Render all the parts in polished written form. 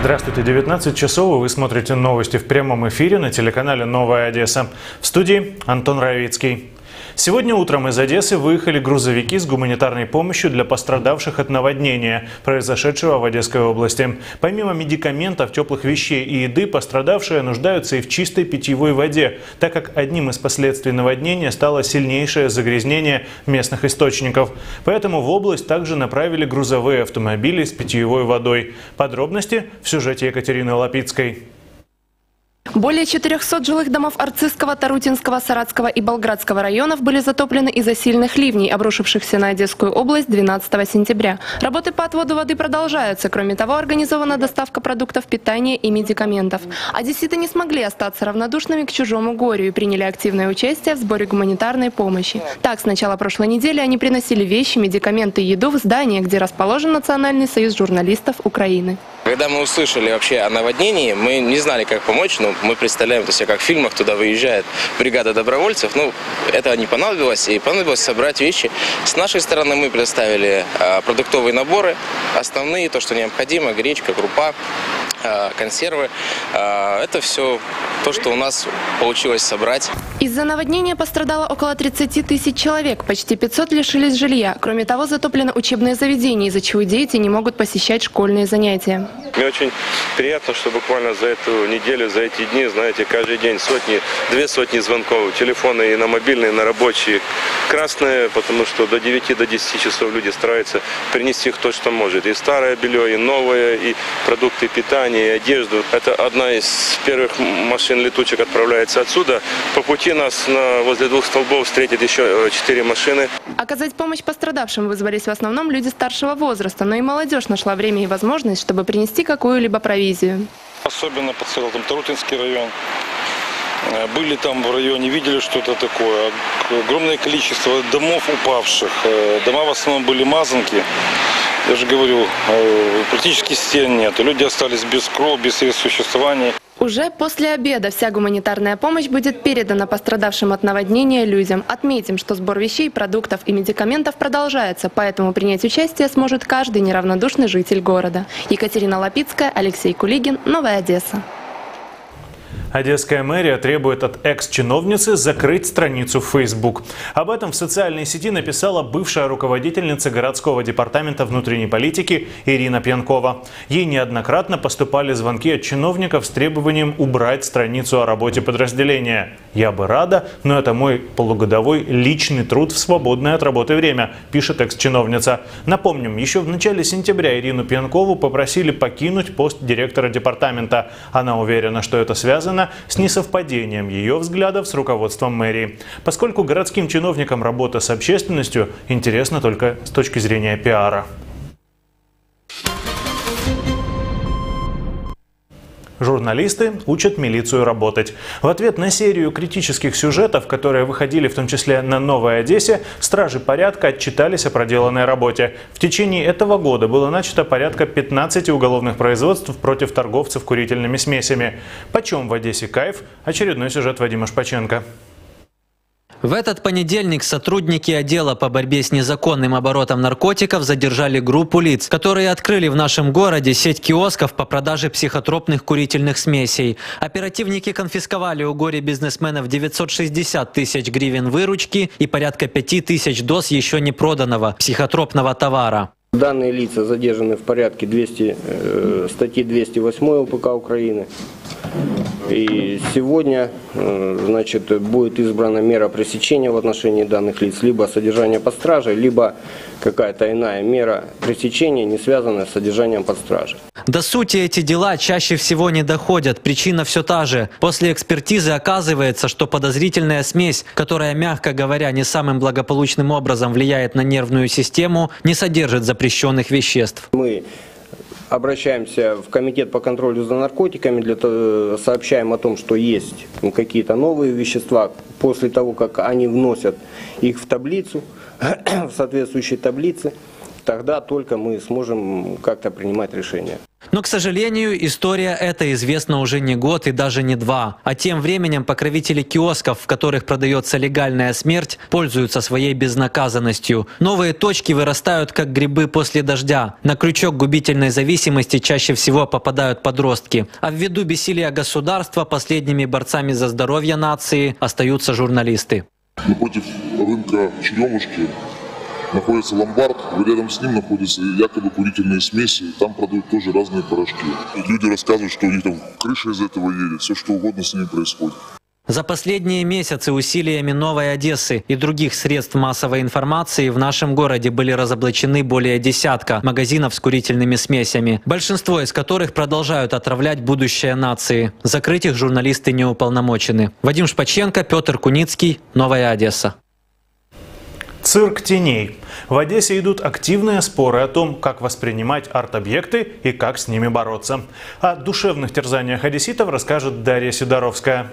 Здравствуйте, 19 часов, вы смотрите новости в прямом эфире на телеканале «Новая Одесса». В студии Антон Равицкий. Сегодня утром из Одессы выехали грузовики с гуманитарной помощью для пострадавших от наводнения, произошедшего в Одесской области. Помимо медикаментов, теплых вещей и еды, пострадавшие нуждаются и в чистой питьевой воде, так как одним из последствий наводнения стало сильнейшее загрязнение местных источников. Поэтому в область также направили грузовые автомобили с питьевой водой. Подробности в сюжете Екатерины Лапицкой. Более 400 жилых домов Арцизского, Тарутинского, Саратского и Болградского районов были затоплены из-за сильных ливней, обрушившихся на Одесскую область 12 сентября. Работы по отводу воды продолжаются. Кроме того, организована доставка продуктов питания и медикаментов. Одесситы не смогли остаться равнодушными к чужому горю и приняли активное участие в сборе гуманитарной помощи. Так, с начала прошлой недели они приносили вещи, медикаменты и еду в здание, где расположен Национальный союз журналистов Украины. Когда мы услышали вообще о наводнении, мы не знали, как помочь, но мы представляем это себе как в фильмах, туда выезжает бригада добровольцев. Ну, это не понадобилось, и понадобилось собрать вещи. С нашей стороны мы предоставили продуктовые наборы, основные, то, что необходимо, гречка, крупа, консервы. Это все то, что у нас получилось собрать. Из-за наводнения пострадало около 30 тысяч человек, почти 500 лишились жилья. Кроме того, затоплено учебное заведение, из-за чего дети не могут посещать школьные занятия. Мне очень приятно, что буквально за эту неделю, за эти дни, знаете, каждый день сотни, 200 звонков, телефоны и на мобильные, и на рабочие, красные, потому что до 9, до 10 часов люди стараются принести кто что может. И старое белье, и новое, и продукты питания, и одежду. Это одна из первых машин летучек отправляется отсюда. По пути нас возле двух столбов встретят еще 4 машины. Оказать помощь пострадавшим вызвались в основном люди старшего возраста, но и молодежь нашла время и возможность, чтобы принести какую-либо провизию. Особенно подсел там Тарутинский район. Были там в районе, видели что-то такое. Огромное количество домов упавших. Дома в основном были мазанки. Я же говорю, практически стен нет. Люди остались без кров, без средств существования. Уже после обеда вся гуманитарная помощь будет передана пострадавшим от наводнения людям. Отметим, что сбор вещей, продуктов и медикаментов продолжается, поэтому принять участие сможет каждый неравнодушный житель города. Екатерина Лапицкая, Алексей Кулигин, Новая Одесса. Одесская мэрия требует от экс-чиновницы закрыть страницу в Facebook. Об этом в социальной сети написала бывшая руководительница городского департамента внутренней политики Ирина Пьянкова. Ей неоднократно поступали звонки от чиновников с требованием убрать страницу о работе подразделения. «Я бы рада, но это мой полугодовой личный труд в свободное от работы время», пишет экс-чиновница. Напомним, еще в начале сентября Ирину Пьянкову попросили покинуть пост директора департамента. Она уверена, что это связано с несовпадением ее взглядов с руководством мэрии, поскольку городским чиновникам работа с общественностью интересна только с точки зрения пиара. Журналисты учат милицию работать. В ответ на серию критических сюжетов, которые выходили в том числе на «Новой Одессе», стражи порядка отчитались о проделанной работе. В течение этого года было начато порядка 15 уголовных производств против торговцев курительными смесями. «Почем в Одессе кайф?» – очередной сюжет Вадима Шпаченко. В этот понедельник сотрудники отдела по борьбе с незаконным оборотом наркотиков задержали группу лиц, которые открыли в нашем городе сеть киосков по продаже психотропных курительных смесей. Оперативники конфисковали у горе-бизнесменов 960 тысяч гривен выручки и порядка 5000 доз еще не проданного психотропного товара. Данные лица задержаны в порядке статьи 208 УПК Украины. И сегодня, значит, будет избрана мера пресечения в отношении данных лиц, либо содержание под стражей, либо какая-то иная мера пресечения, не связанная с содержанием под стражей. До сути эти дела чаще всего не доходят. Причина все та же. После экспертизы оказывается, что подозрительная смесь, которая, мягко говоря, не самым благополучным образом влияет на нервную систему, не содержит запрещенных веществ. Мы обращаемся в комитет по контролю за наркотиками, сообщаем о том, что есть какие-то новые вещества. После того, как они вносят их в таблицу, в соответствующие таблицы, тогда только мы сможем как-то принимать решение. Но, к сожалению, история эта известна уже не год и даже не два. А тем временем покровители киосков, в которых продается легальная смерть, пользуются своей безнаказанностью. Новые точки вырастают, как грибы после дождя. На крючок губительной зависимости чаще всего попадают подростки. А ввиду бессилия государства последними борцами за здоровье нации остаются журналисты. Напротив рынка «Черемушки» находится ломбард, рядом с ним находятся якобы курительные смеси, там продают тоже разные порошки. Люди рассказывают, что у них там крыша из этого едет, все что угодно с ними происходит. За последние месяцы усилиями «Новой Одессы» и других средств массовой информации в нашем городе были разоблачены более десятка магазинов с курительными смесями, большинство из которых продолжают отравлять будущее нации. Закрыть их журналисты не уполномочены. Вадим Шпаченко, Петр Куницкий, «Новая Одесса». Цирк теней. В Одессе идут активные споры о том, как воспринимать арт-объекты и как с ними бороться. О душевных терзаниях одесситов расскажет Дарья Сидоровская.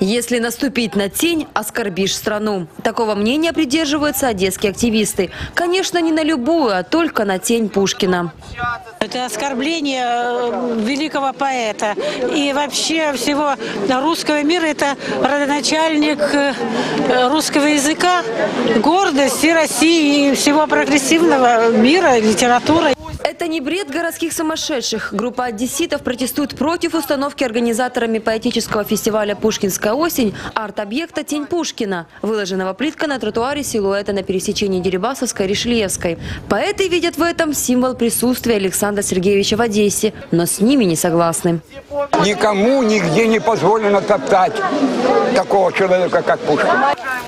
Если наступить на тень, оскорбишь страну. Такого мнения придерживаются одесские активисты. Конечно, не на любую, а только на тень Пушкина. Это оскорбление великого поэта. И вообще всего русского мира. Это родоначальник русского языка, гордости России и всего прогрессивного мира, литературы. Это не бред городских сумасшедших. Группа одесситов протестует против установки организаторами поэтического фестиваля «Пушкинская осень» арт-объекта «Тень Пушкина», выложенного плитка на тротуаре силуэта на пересечении Дерибасовской и Решельевской. Поэты видят в этом символ присутствия Александра Сергеевича в Одессе, но с ними не согласны. Никому нигде не позволено топтать такого человека, как Пушкин.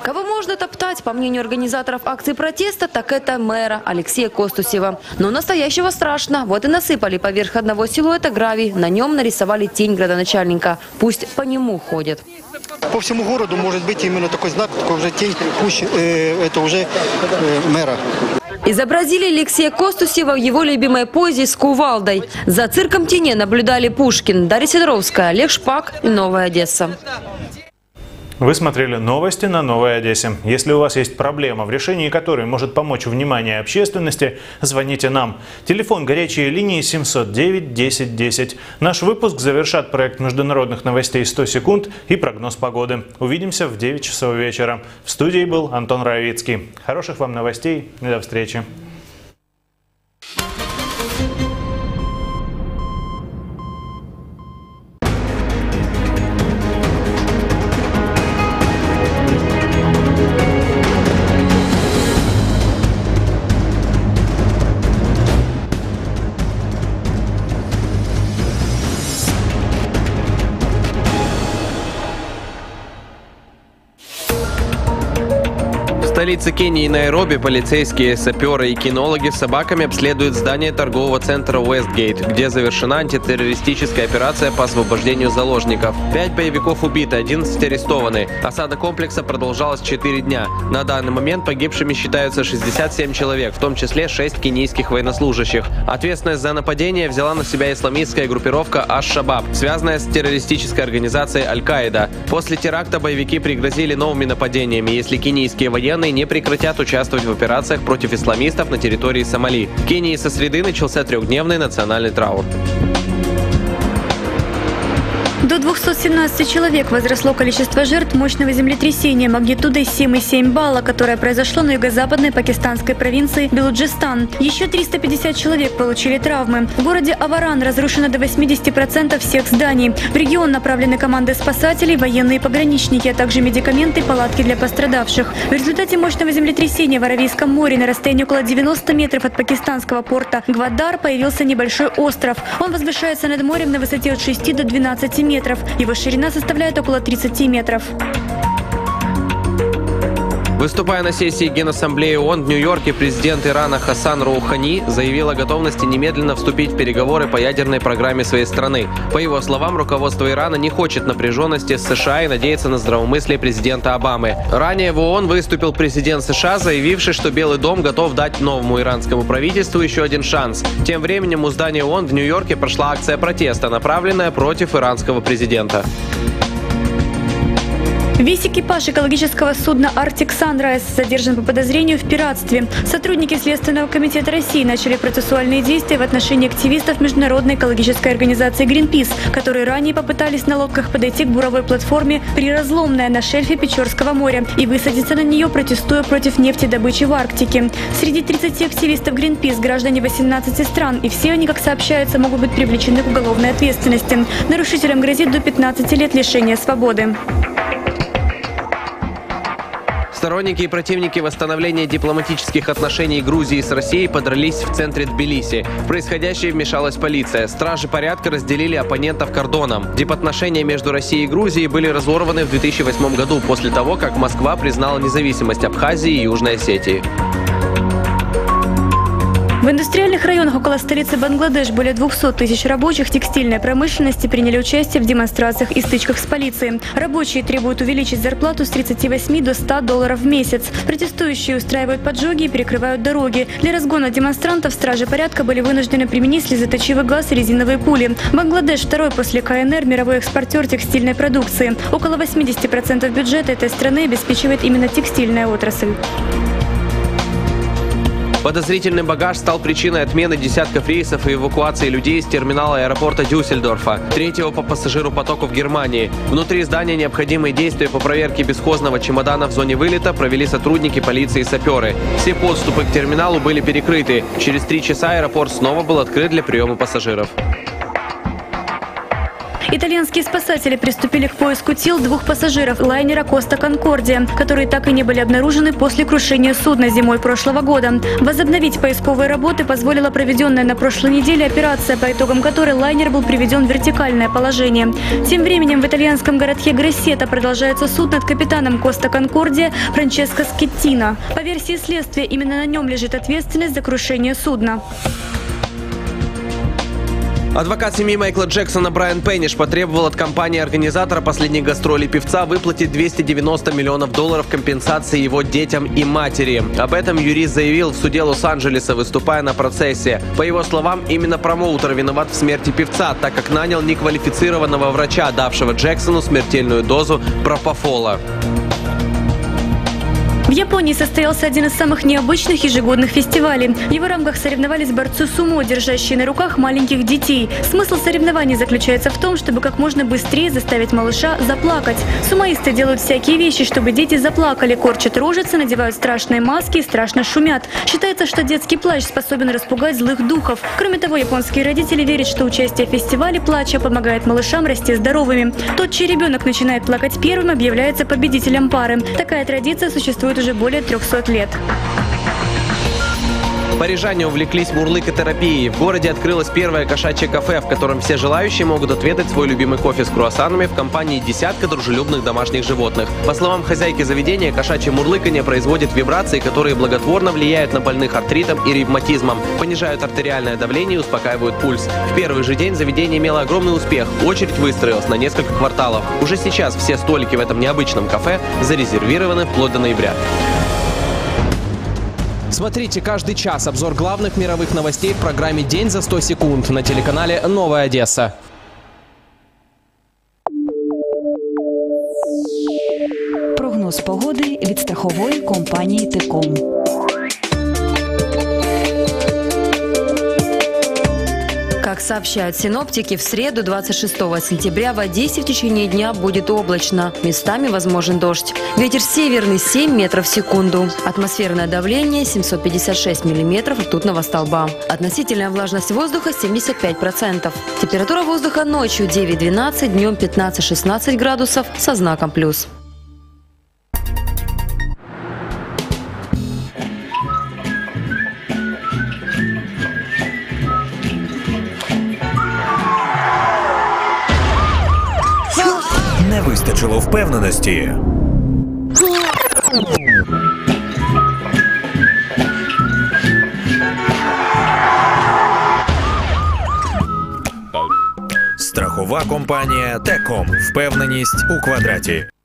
Кого можно топтать, по мнению организаторов акции протеста, так это мэра Алексея Костусева. Но настоящего страшно. Вот и насыпали поверх одного силуэта гравий. На нем нарисовали тень градоначальника. Пусть по нему ходят. По всему городу может быть именно такой знак, такой уже тень, это уже мэра. Изобразили Алексея Костусева в его любимой позе с кувалдой. За цирком тени наблюдали Пушкин, Дарья Сидоровская, Олег Шпак и «Новая Одесса». Вы смотрели новости на «Новой Одессе». Если у вас есть проблема, в решении которой может помочь внимание общественности, звоните нам. Телефон горячей линии 709 10 10. Наш выпуск завершат проект международных новостей «100 секунд» и прогноз погоды. Увидимся в 9 часов вечера. В студии был Антон Равицкий. Хороших вам новостей и до встречи. В столице Кении и Найроби полицейские, саперы и кинологи с собаками обследуют здание торгового центра Уэстгейт, где завершена антитеррористическая операция по освобождению заложников. 5 боевиков убиты, 11 арестованы. Осада комплекса продолжалась 4 дня. На данный момент погибшими считаются 67 человек, в том числе 6 кенийских военнослужащих. Ответственность за нападение взяла на себя исламистская группировка Аш-Шабаб, связанная с террористической организацией Аль-Каида. После теракта боевики пригрозили новыми нападениями, если кенийские военные не прекратят участвовать в операциях против исламистов на территории Сомали. В Кении со среды начался трехдневный национальный траур. До 217 человек возросло количество жертв мощного землетрясения магнитудой 7,7 балла, которое произошло на юго-западной пакистанской провинции Белуджистан. Еще 350 человек получили травмы. В городе Аваран разрушено до 80% всех зданий. В регион направлены команды спасателей, военные пограничники, а также медикаменты, палатки для пострадавших. В результате мощного землетрясения в Аравийском море на расстоянии около 90 метров от пакистанского порта Гвадар появился небольшой остров. Он возвышается над морем на высоте от 6 до 12 метров. Его ширина составляет около 30 метров. Выступая на сессии Генассамблеи ООН в Нью-Йорке, президент Ирана Хасан Роухани заявил о готовности немедленно вступить в переговоры по ядерной программе своей страны. По его словам, руководство Ирана не хочет напряженности с США и надеется на здравомыслие президента Обамы. Ранее в ООН выступил президент США, заявивший, что Белый дом готов дать новому иранскому правительству еще один шанс. Тем временем у здания ООН в Нью-Йорке прошла акция протеста, направленная против иранского президента. Весь экипаж экологического судна «Арктик Санрайз» задержан по подозрению в пиратстве. Сотрудники Следственного комитета России начали процессуальные действия в отношении активистов международной экологической организации «Гринпис», которые ранее попытались на лодках подойти к буровой платформе «Приразломная» на шельфе Печорского моря и высадиться на нее, протестуя против нефтедобычи в Арктике. Среди 30 активистов «Гринпис» граждане 18 стран, и все они, как сообщается, могут быть привлечены к уголовной ответственности. Нарушителям грозит до 15 лет лишения свободы. Сторонники и противники восстановления дипломатических отношений Грузии с Россией подрались в центре Тбилиси. В происходящее вмешалась полиция. Стражи порядка разделили оппонентов кордоном. Дипотношения между Россией и Грузией были разорваны в 2008 году, после того, как Москва признала независимость Абхазии и Южной Осетии. В индустриальных районах около столицы Бангладеш более 200 тысяч рабочих текстильной промышленности приняли участие в демонстрациях и стычках с полицией. Рабочие требуют увеличить зарплату с 38 до 100 долларов в месяц. Протестующие устраивают поджоги и перекрывают дороги. Для разгона демонстрантов стражи порядка были вынуждены применить слезоточивый газ и резиновые пули. Бангладеш – второй после КНР мировой экспортер текстильной продукции. Около 80% бюджета этой страны обеспечивает именно текстильная отрасль. Подозрительный багаж стал причиной отмены десятков рейсов и эвакуации людей из терминала аэропорта Дюссельдорфа, третьего по пассажиру потока в Германии. Внутри здания необходимые действия по проверке бесхозного чемодана в зоне вылета провели сотрудники полиции и саперы. Все подступы к терминалу были перекрыты. Через 3 часа аэропорт снова был открыт для приема пассажиров. Итальянские спасатели приступили к поиску тел 2 пассажиров лайнера «Коста Конкордия», которые так и не были обнаружены после крушения судна зимой прошлого года. Возобновить поисковые работы позволила проведенная на прошлой неделе операция, по итогам которой лайнер был приведен в вертикальное положение. Тем временем в итальянском городке Грассета продолжается суд над капитаном «Коста Конкордия» Франческо Скеттино. По версии следствия, именно на нем лежит ответственность за крушение судна. Адвокат семьи Майкла Джексона Брайан Пенниш потребовал от компании-организатора последних гастролей певца выплатить $290 миллионов компенсации его детям и матери. Об этом юрист заявил в суде Лос-Анджелеса, выступая на процессе. По его словам, именно промоутер виноват в смерти певца, так как нанял неквалифицированного врача, давшего Джексону смертельную дозу пропофола. В Японии состоялся один из самых необычных ежегодных фестивалей. В его рамках соревновались борцы сумо, держащие на руках маленьких детей. Смысл соревнований заключается в том, чтобы как можно быстрее заставить малыша заплакать. Сумоисты делают всякие вещи, чтобы дети заплакали, корчат рожицы, надевают страшные маски и страшно шумят. Считается, что детский плач способен распугать злых духов. Кроме того, японские родители верят, что участие в фестивале плача помогает малышам расти здоровыми. Тот, чей ребенок начинает плакать первым, объявляется победителем пары. Такая традиция существует уже более 300 лет. Парижане увлеклись мурлыкотерапией. В городе открылось первое кошачье кафе, в котором все желающие могут отведать свой любимый кофе с круассанами в компании десятка дружелюбных домашних животных. По словам хозяйки заведения, кошачье мурлыканье производит вибрации, которые благотворно влияют на больных артритом и ревматизмом, понижают артериальное давление и успокаивают пульс. В первый же день заведение имело огромный успех. Очередь выстроилась на несколько кварталов. Уже сейчас все столики в этом необычном кафе зарезервированы вплоть до ноября. Смотрите каждый час обзор главных мировых новостей в программе «День за 100 секунд» на телеканале «Новая Одесса». Прогноз погоди від страхової компанії «Теком». Как сообщают синоптики, в среду 26 сентября в Одессе в течение дня будет облачно. Местами возможен дождь. Ветер северный 7 метров в секунду. Атмосферное давление 756 миллиметров ртутного столба. Относительная влажность воздуха 75%. Температура воздуха ночью 9-12, днем 15-16 градусов со знаком плюс. Не вистачило впевненості. Страхова компанія «Теком». Впевненість у квадраті.